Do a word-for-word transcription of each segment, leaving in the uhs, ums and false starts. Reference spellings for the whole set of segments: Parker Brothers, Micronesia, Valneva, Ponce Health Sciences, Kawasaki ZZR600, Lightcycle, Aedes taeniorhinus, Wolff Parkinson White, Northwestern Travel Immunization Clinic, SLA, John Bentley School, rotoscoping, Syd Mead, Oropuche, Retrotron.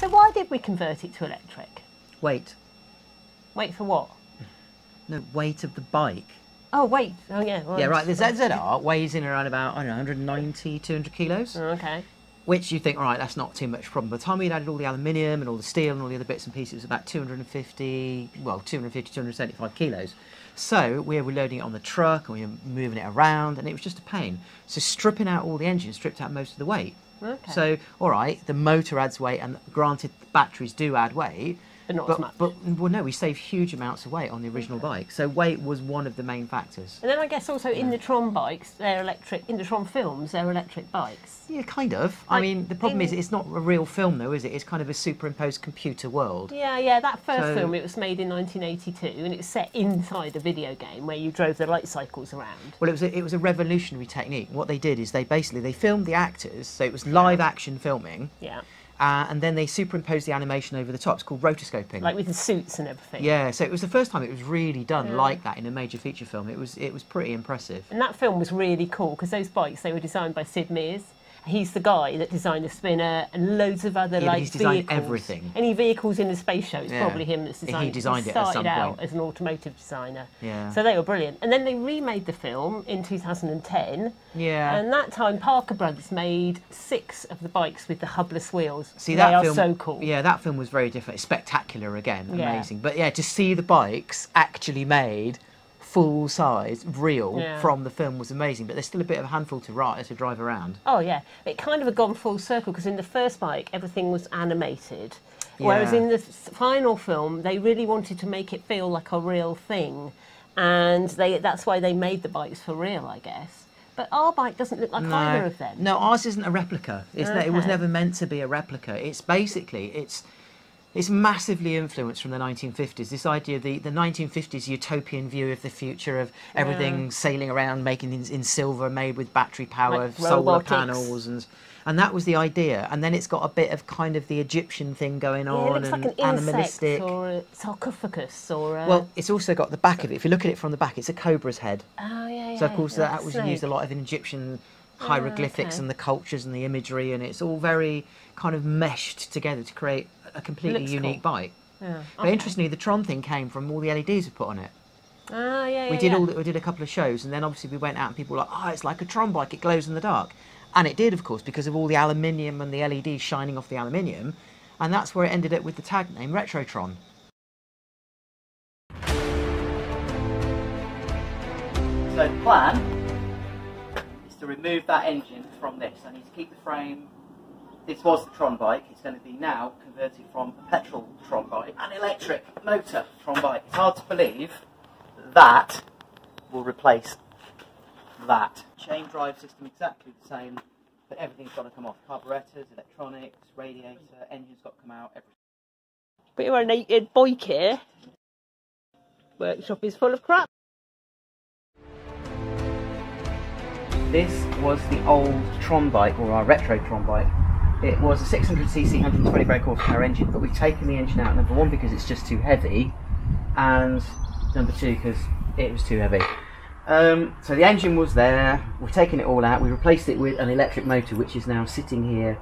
So why did we convert it to electric? Weight. Weight for what? No, weight of the bike. Oh, weight. Oh, yeah. Well, yeah, right. The Z Z R weighs in around about, I don't know, one ninety, two hundred kilos. Oh, okay. Which you think, all right, that's not too much problem. By the time we'd added all the aluminium and all the steel and all the other bits and pieces, it was about two hundred fifty, well, two hundred fifty, two hundred seventy-five kilos. So we were loading it on the truck and we were moving it around, and it was just a pain. So stripping out all the engines stripped out most of the weight. Okay. So, all right, the motor adds weight, and granted, the batteries do add weight. But not but, as much. But, well, no, we saved huge amounts of weight on the original okay. bike. So weight was one of the main factors. And then I guess also in yeah. the Tron bikes, they're electric, in the Tron films, they're electric bikes. Yeah, kind of. Like, I mean, the problem in... is it's not a real film, though, is it? It's kind of a superimposed computer world. Yeah, yeah, that first so... film, it was made in nineteen eighty-two, and it was set inside a video game where you drove the light cycles around. Well, it was a, it was a revolutionary technique. What they did is they basically, they filmed the actors, so it was live action filming. Yeah. Uh, and then they superimposed the animation over the top. It's called rotoscoping. Like with the suits and everything. Yeah, so it was the first time it was really done yeah. like that in a major feature film. It was it was pretty impressive. And that film was really cool because those bikes, they were designed by Syd Mead. He's the guy that designed the Spinner and loads of other yeah, like he's designed vehicles. Everything. Any vehicles in the space show, it's yeah. probably him that's designed it. He designed he it at some point. Out as an automotive designer. Yeah. So they were brilliant. And then they remade the film in two thousand ten. Yeah. And that time Parker Brothers made six of the bikes with the hubless wheels. See, that they film, are so cool. Yeah, that film was very different. It's spectacular again, yeah. amazing. But yeah, to see the bikes actually made full size, real, yeah. from the film was amazing, but there's still a bit of a handful to ride, to drive around. Oh yeah, it kind of had gone full circle because in the first bike everything was animated, yeah. whereas in the final film they really wanted to make it feel like a real thing, and they that's why they made the bikes for real, I guess. But our bike doesn't look like no. either of them. No, ours isn't a replica. It's okay. It was never meant to be a replica. It's basically it's. It's massively influenced from the nineteen fifties, this idea of the, the nineteen fifties utopian view of the future of everything yeah. sailing around, making in, in silver, made with battery power, like solar robotics. panels. And and that was the idea. And then it's got a bit of kind of the Egyptian thing going on. Yeah, it looks and like an animalistic. Insect or a sarcophagus or a... Well, it's also got the back of it. If you look at it from the back, it's a cobra's head. Oh, yeah, yeah. So, of course, yeah, that was snake. used a lot of in Egyptian hieroglyphics oh, okay. and the cultures and the imagery, and it's all very kind of meshed together to create a completely Looks unique cool. bike. Yeah. But okay. interestingly, the Tron thing came from all the L E Ds we put on it. Ah, yeah, yeah, we did yeah. all we did a couple of shows, and then obviously we went out and people were like, oh, it's like a Tron bike, it glows in the dark. And it did, of course, because of all the aluminium and the L E Ds shining off the aluminium, and that's where it ended up with the tag name Retrotron. So the plan is to remove that engine from this. I need to keep the frame. This was the Tron bike. It's going to be now converted from a petrol Tron bike, an electric motor Tron bike. It's hard to believe that will replace that. Chain drive system exactly the same, but everything's got to come off. Carburetors, electronics, radiator, engine's got to come out, everything. But you're a naked bike here. Workshop is full of crap. This was the old Tron bike, or our retro Tron bike. It was a six hundred c c, one hundred twenty brake horsepower engine, but we've taken the engine out, number one, because it's just too heavy, and number two, because it was too heavy. Um, so the engine was there, we've taken it all out, we replaced it with an electric motor, which is now sitting here,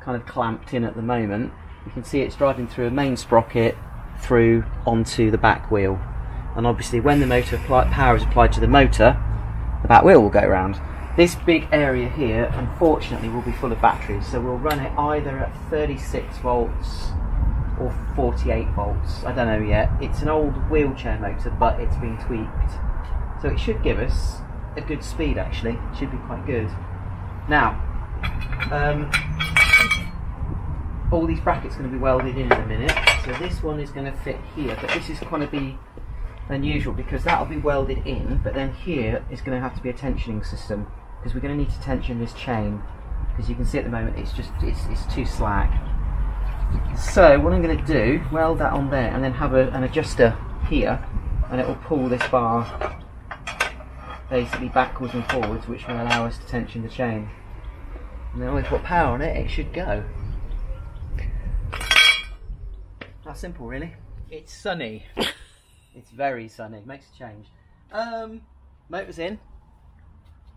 kind of clamped in at the moment. You can see it's driving through a main sprocket, through onto the back wheel. And obviously when the motor apply, power is applied to the motor, the back wheel will go round. This big area here, unfortunately, will be full of batteries, so we'll run it either at thirty-six volts or forty-eight volts. I don't know yet. It's an old wheelchair motor, but it's been tweaked. So it should give us a good speed, actually. It should be quite good. Now, um, all these brackets are going to be welded in in a minute. So this one is going to fit here, but this is going to be unusual because that'll be welded in, but then here is going to have to be a tensioning system, because we're going to need to tension this chain, because you can see at the moment it's just it's, it's too slack. So what I'm going to do, weld that on there and then have a, an adjuster here, and it will pull this bar basically backwards and forwards, which will allow us to tension the chain, and then when we put power on it, it should go. That's simple, really. It's sunny. It's very sunny, makes a change. Um, motor's in,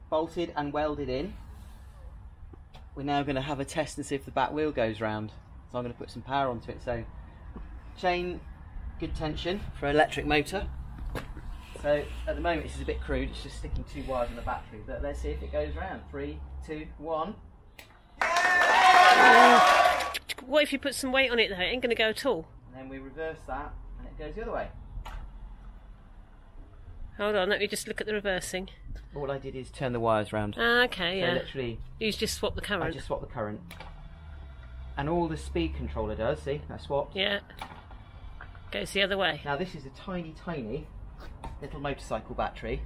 bolted and welded in. We're now going to have a test and see if the back wheel goes round. So I'm going to put some power onto it. So chain, good tension for an electric motor. So at the moment this is a bit crude, it's just sticking too wide on the battery, but let's see if it goes round. Three, two, one. Yeah! What if you put some weight on it though? It ain't going to go at all. And then we reverse that and it goes the other way. Hold on, let me just look at the reversing. All I did is turn the wires round. Ah, okay, so yeah. Literally, you just swap the current. I just swap the current. And all the speed controller does, see, I swapped. Yeah. Goes the other way. Now this is a tiny, tiny little motorcycle battery.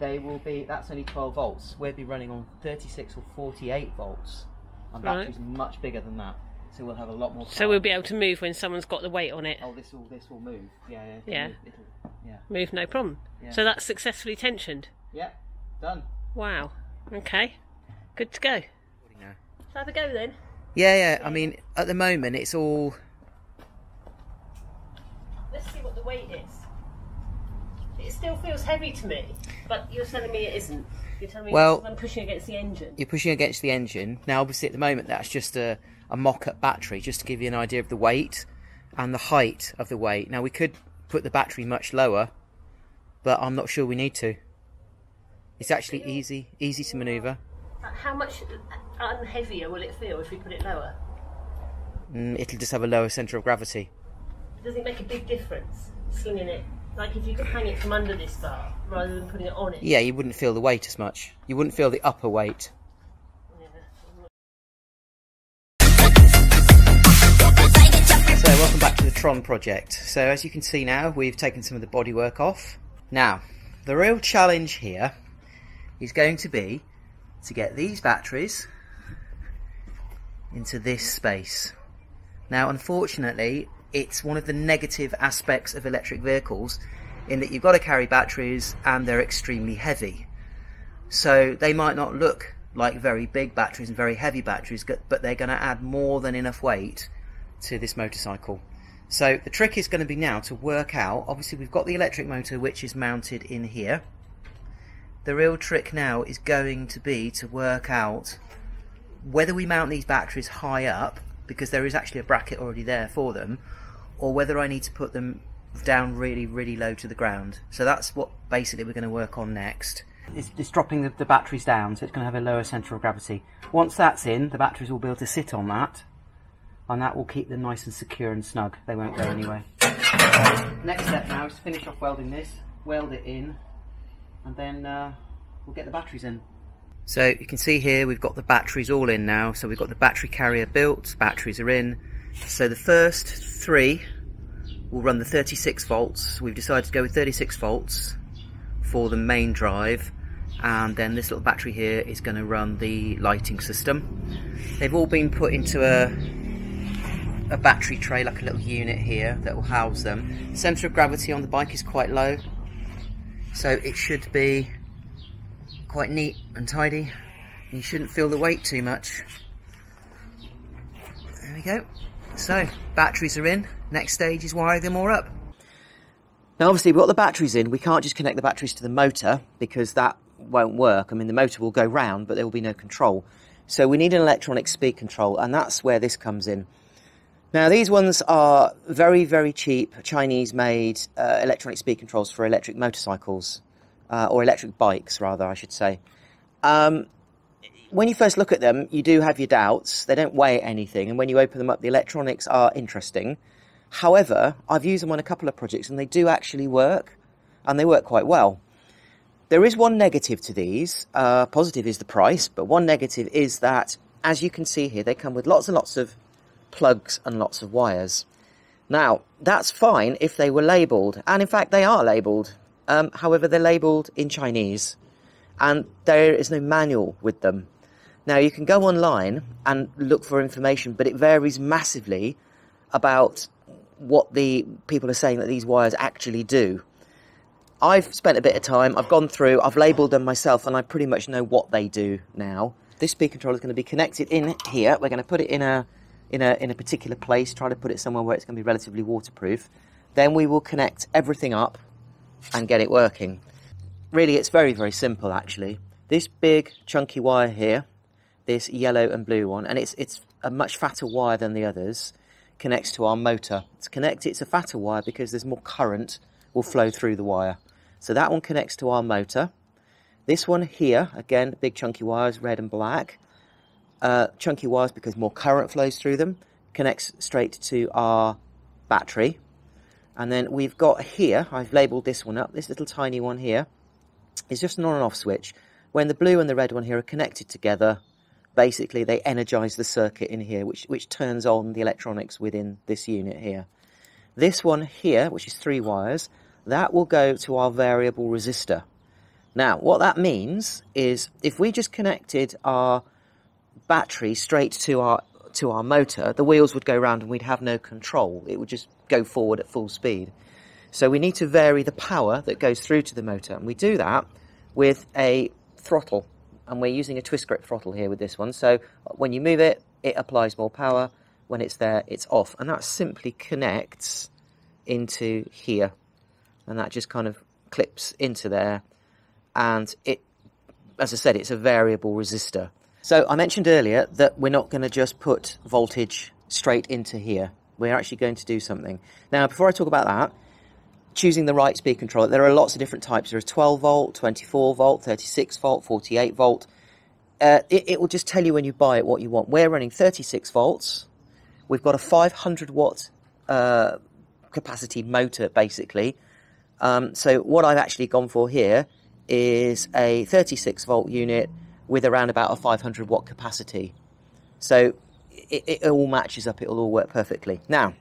They will be, that's only twelve volts. We'll be running on thirty-six or forty-eight volts. And right. Battery's much bigger than that. So we'll have a lot more power. So we'll be able to move when someone's got the weight on it. Oh, this will, this will move. Yeah, yeah. Yeah. Move, it'll, yeah. Move, no problem. Yeah. So that's successfully tensioned. Yeah, done. Wow. Okay. Good to go. Let's have a go then. Yeah, yeah. I mean, at the moment it's all. Let's see what the weight is. It still feels heavy to me, but you're telling me it isn't. You're telling me well, I'm pushing against the engine. You're pushing against the engine. Now, obviously, at the moment that's just a. a mock-up battery, just to give you an idea of the weight and the height of the weight. Now we could put the battery much lower, but I'm not sure we need to. It's actually easy easy to manoeuvre. How much unheavier will it feel if we put it lower? Mm, it'll just have a lower centre of gravity. Does it make a big difference slinging it? Like if you could hang it from under this bar rather than putting it on it? Yeah, you wouldn't feel the weight as much. You wouldn't feel the upper weight. Welcome back to the Tron project. So as you can see now, we've taken some of the bodywork off. Now, the real challenge here is going to be to get these batteries into this space. Now, unfortunately, it's one of the negative aspects of electric vehicles in that you've got to carry batteries and they're extremely heavy. So they might not look like very big batteries and very heavy batteries, but they're going to add more than enough weight to this motorcycle. So the trick is going to be now to work out, obviously we've got the electric motor which is mounted in here. The real trick now is going to be to work out whether we mount these batteries high up, because there is actually a bracket already there for them, or whether I need to put them down really really low to the ground. So that's what basically we're going to work on next. It's, it's dropping the, the batteries down, so it's going to have a lower centre of gravity. Once that's in, the batteries will be able to sit on that, and that will keep them nice and secure and snug. They won't go anywhere. Uh, next step now is to finish off welding this, weld it in, and then uh, we'll get the batteries in. So you can see here we've got the batteries all in now. So we've got the battery carrier built, batteries are in. So the first three will run the thirty-six volts. We've decided to go with thirty-six volts for the main drive. And then this little battery here is going to run the lighting system. They've all been put into a a battery tray, like a little unit here that will house them. The centre of gravity on the bike is quite low, so it should be quite neat and tidy. You shouldn't feel the weight too much. There we go. So batteries are in. Next stage is wiring them all up. Now obviously we've got the batteries in. We can't just connect the batteries to the motor because that won't work. I mean, the motor will go round but there will be no control. So we need an electronic speed control, and that's where this comes in. Now these ones are very, very cheap Chinese-made uh, electronic speed controls for electric motorcycles, uh, or electric bikes rather, I should say. Um, when you first look at them, you do have your doubts. They don't weigh anything, and when you open them up, the electronics are interesting. However, I've used them on a couple of projects, and they do actually work, and they work quite well. There is one negative to these. Uh, positive is the price, but one negative is that, as you can see here, they come with lots and lots of plugs and lots of wires. Now that's fine if they were labelled, and in fact they are labelled, um, however they're labelled in Chinese and there is no manual with them. Now you can go online and look for information, but it varies massively about what the people are saying that these wires actually do. I've spent a bit of time, I've gone through, I've labelled them myself, and I pretty much know what they do now. This speed controller is going to be connected in here. We're going to put it in a In a, in a particular place, try to put it somewhere where it's going to be relatively waterproof. Then we will connect everything up and get it working. Really, it's very, very simple actually. This big chunky wire here, this yellow and blue one, and it's, it's a much fatter wire than the others connects to our motor. To connect it to a fatter wire because there's more current will flow through the wire. So that one connects to our motor. This one here, again, big chunky wires, red and black. Uh, chunky wires because more current flows through them, connects straight to our battery. And then we've got here, I've labelled this one up, this little tiny one here is just an on and off switch. When the blue and the red one here are connected together, basically they energise the circuit in here, which, which turns on the electronics within this unit here. This one here, which is three wires, that will go to our variable resistor. Now, what that means is if we just connected our battery straight to our to our motor, the wheels would go round and we'd have no control. It would just go forward at full speed. So we need to vary the power that goes through to the motor, and we do that with a throttle, and we're using a twist grip throttle here with this one. So when you move it, it applies more power. When it's there, it's off, and that simply connects into here, and that just kind of clips into there, and it, as I said, it's a variable resistor. So I mentioned earlier that we're not going to just put voltage straight into here. We're actually going to do something. Now, before I talk about that, choosing the right speed controller, there are lots of different types. There are twelve volt, twenty-four volt, thirty-six volt, forty-eight volt. Uh, it, it will just tell you when you buy it what you want. We're running thirty-six volts. We've got a five hundred watt uh, capacity motor, basically. Um, so what I've actually gone for here is a thirty-six volt unit with around about a five hundred watt capacity. So it, it all matches up, it'll all work perfectly. Now,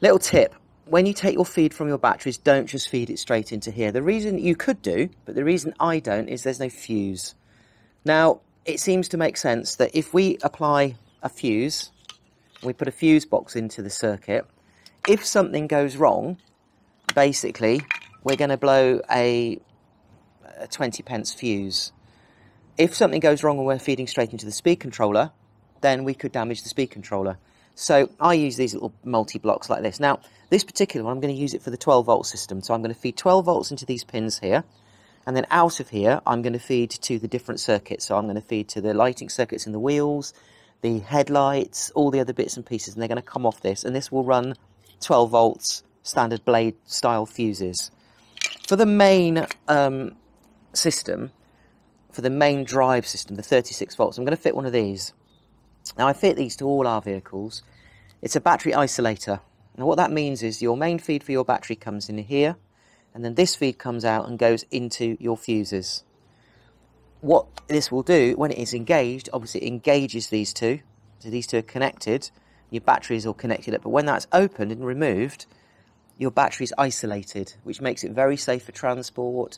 little tip, when you take your feed from your batteries, don't just feed it straight into here. The reason you could do, but the reason I don't, is there's no fuse. Now, it seems to make sense that if we apply a fuse, we put a fuse box into the circuit, if something goes wrong, basically, we're gonna blow a a twenty pence fuse. If something goes wrong and we're feeding straight into the speed controller, then we could damage the speed controller. So I use these little multi-blocks like this. Now, this particular one, I'm going to use it for the twelve volt system. So I'm going to feed twelve volts into these pins here, and then out of here, I'm going to feed to the different circuits. So I'm going to feed to the lighting circuits in the wheels, the headlights, all the other bits and pieces, and they're going to come off this, and this will run twelve volts standard blade style fuses. For the main um, system, for the main drive system, the thirty-six volts, I'm going to fit one of these. Now, I fit these to all our vehicles. It's a battery isolator. Now, what that means is your main feed for your battery comes in here, and then this feed comes out and goes into your fuses. What this will do, when it is engaged, obviously it engages these two, so these two are connected, your battery is all connected up, but when that's opened and removed, your battery is isolated, which makes it very safe for transport,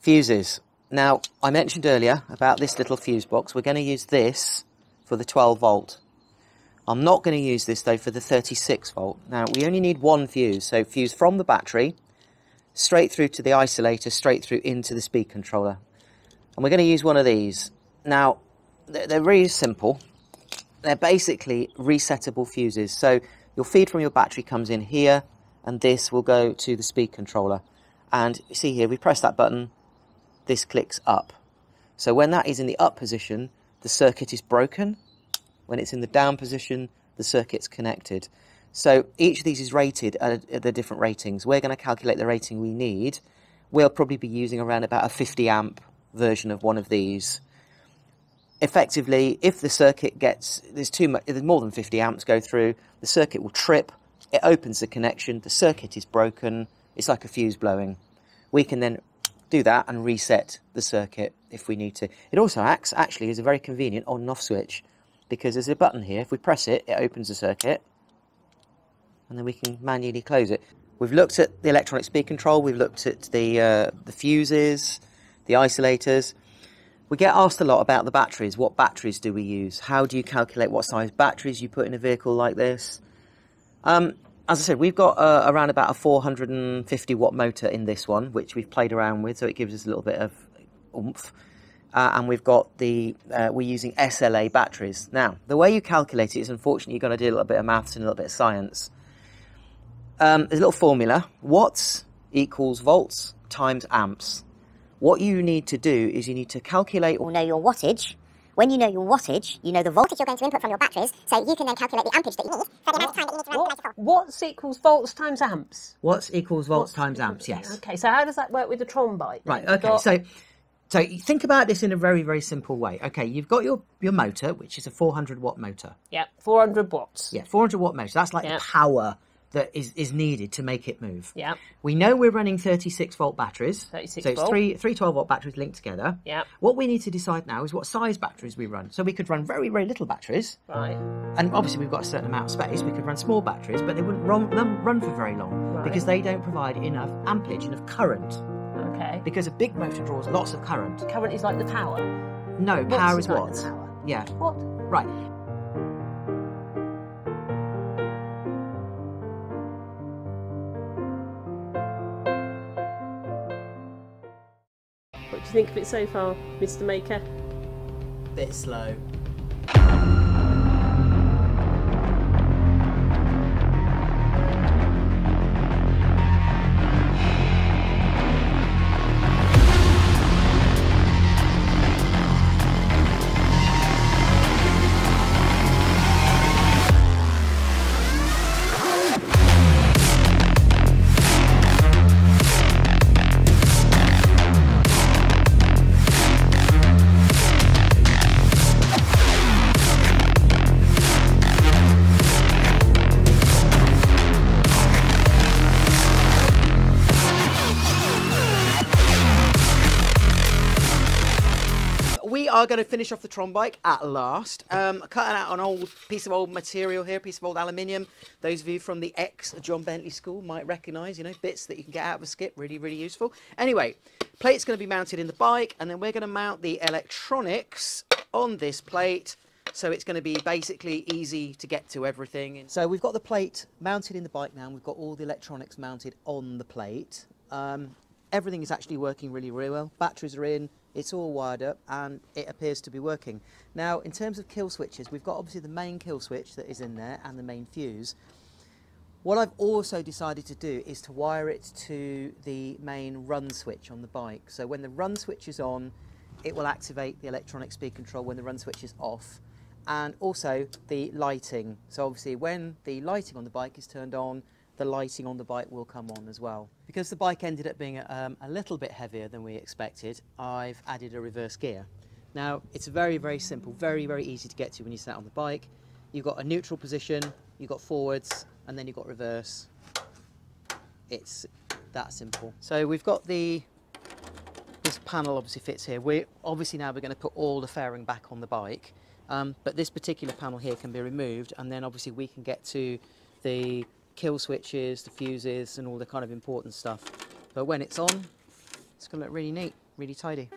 fuses. Now, I mentioned earlier about this little fuse box. We're going to use this for the twelve volt. I'm not going to use this, though, for the thirty-six volt. Now, we only need one fuse, so fuse from the battery, straight through to the isolator, straight through into the speed controller. And we're going to use one of these. Now, they're really simple. They're basically resettable fuses. So your feed from your battery comes in here, and this will go to the speed controller. And you see here, we press that button, this clicks up. So when that is in the up position, the circuit is broken. When it's in the down position, the circuit's connected. So each of these is rated at, at the different ratings. We're going to calculate the rating we need. We'll probably be using around about a fifty amp version of one of these. Effectively, if the circuit gets, there's too much, there's more than fifty amps go through, the circuit will trip, it opens the connection, the circuit is broken, it's like a fuse blowing. We can then do that and reset the circuit if we need to. It also acts actually as a very convenient on and off switch, because there's a button here. If we press it, it opens the circuit, and then we can manually close it. We've looked at the electronic speed control, we've looked at the, uh, the fuses, the isolators. We get asked a lot about the batteries. What batteries do we use? How do you calculate what size batteries you put in a vehicle like this? Um, As I said, we've got uh, around about a four hundred fifty watt motor in this one, which we've played around with, so it gives us a little bit of oomph. Uh, and we've got the, uh, we're using S L A batteries. Now, the way you calculate it is, unfortunately, you've got to do a little bit of maths and a little bit of science. Um, there's a little formula. Watts equals volts times amps. What you need to do is you need to calculate or know your wattage When you know your wattage, you know the voltage you're going to input from your batteries, so you can then calculate the ampage that you need for the amount of time that you need to run the motor for. Watts equals volts times amps? Watts equals volts times amps, yes. Okay, so how does that work with the Tron bike? Right, okay, so... So think about this in a very, very simple way. Okay, you've got your, your motor, which is a four hundred watt motor. Yeah, four hundred watts. Yeah, four hundred watt motor. That's like yep. the power that is, is needed to make it move. Yeah. We know we're running thirty-six volt batteries. thirty-six so it's volt. three, three twelve watt batteries linked together. Yeah. What we need to decide now is what size batteries we run. So we could run very, very little batteries. Right. And obviously we've got a certain amount of space. We could run small batteries, but they wouldn't run, run for very long right. because they don't provide enough amperage, enough current. Okay. Because a big motor draws lots of current. Current is like the power? No, watts power is, is like watts. The power. Yeah. What? Right. What do you think of it so far, Mister Maker? Bit slow. Are going to finish off the Tron bike at last. Um, cutting out an old piece of old material here, a piece of old aluminium. Those of you from the ex John Bentley School might recognise, you know, bits that you can get out of a skip. Really, really useful. Anyway, plate's going to be mounted in the bike, and then we're going to mount the electronics on this plate. So it's going to be basically easy to get to everything. So we've got the plate mounted in the bike now, and we've got all the electronics mounted on the plate. Um, everything is actually working really, really well. Batteries are in. It's all wired up and it appears to be working. Now, in terms of kill switches, we've got obviously the main kill switch that is in there and the main fuse. What I've also decided to do is to wire it to the main run switch on the bike. So when the run switch is on, it will activate the electronic speed control when the run switch is off. And also the lighting. So obviously when the lighting on the bike is turned on, the lighting on the bike will come on as well. Because the bike ended up being um, a little bit heavier than we expected, I've added a reverse gear. Now, it's very, very simple, very, very easy to get to when you sat on the bike. You've got a neutral position, you've got forwards, and then you've got reverse. It's that simple. So we've got the, this panel obviously fits here. We're obviously now we're gonna put all the fairing back on the bike, um, but this particular panel here can be removed, and then obviously we can get to the kill switches, the fuses, and all the kind of important stuff. But when it's on, it's going to look really neat, really tidy.